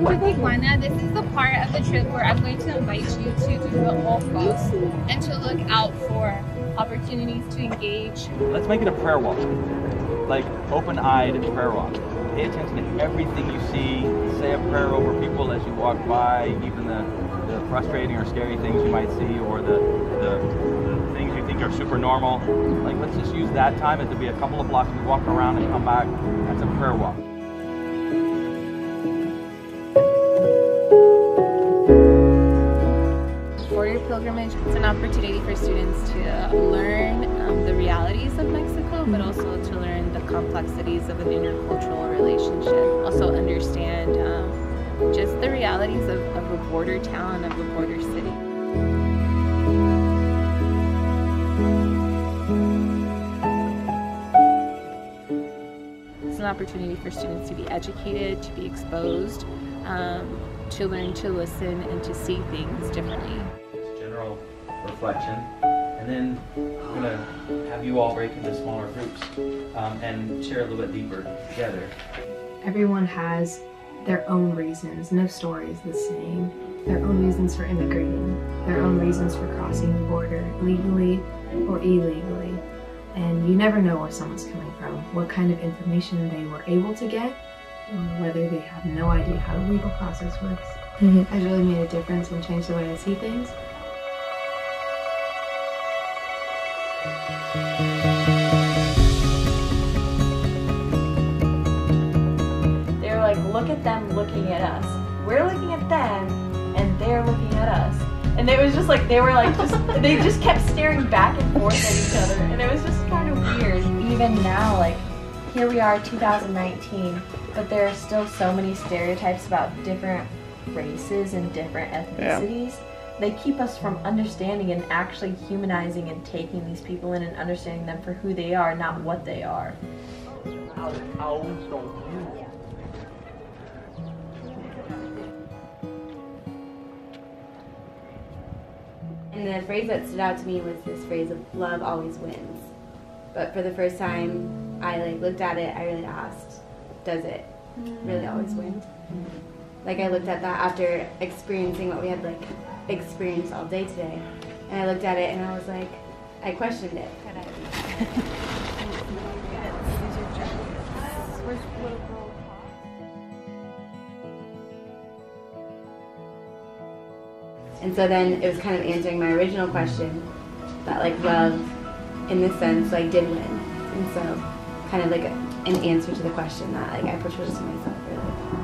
Welcome to Tijuana. This is the part of the trip where I'm going to invite you to do a whole post and to look out for opportunities to engage. Let's make it a prayer walk, like open-eyed prayer walk. Pay attention to everything you see. Say a prayer over people as you walk by, even the frustrating or scary things you might see, or the things you think are super normal. Like, let's just use that time. It could be a couple of blocks. We walk around and come back. That's a prayer walk. Pilgrimage. It's an opportunity for students to learn the realities of Mexico, but also to learn the complexities of an intercultural relationship. Also understand just the realities of a border town, of a border city. It's an opportunity for students to be educated, to be exposed, to learn to listen and to see things differently. Reflection, and then I'm going to have you all break into smaller groups and share a little bit deeper together. Everyone has their own reasons. No story is the same. Their own reasons for immigrating, their own reasons for crossing the border legally or illegally, and you never know where someone's coming from, what kind of information they were able to get, or whether they have no idea how the legal process works. It has really made a difference and changed the way I see things. They were like, look at them looking at us. We're looking at them, and they're looking at us. And it was just like, they were like, they just kept staring back and forth at each other. And it was just kind of weird. Even now, like, here we are, 2019, but there are still so many stereotypes about different races and different ethnicities. Yeah. They keep us from understanding and actually humanizing and taking these people in and understanding them for who they are, not what they are. And the phrase that stood out to me was this phrase of love always wins. But for the first time I looked at it, I really asked, does it really always win? Like, I looked at that after experiencing what we had experienced all day today, and I looked at it and I was like, I questioned it. And so then it was kind of answering my original question that love in this sense did win, and so kind of an answer to the question that I portrayed to myself really.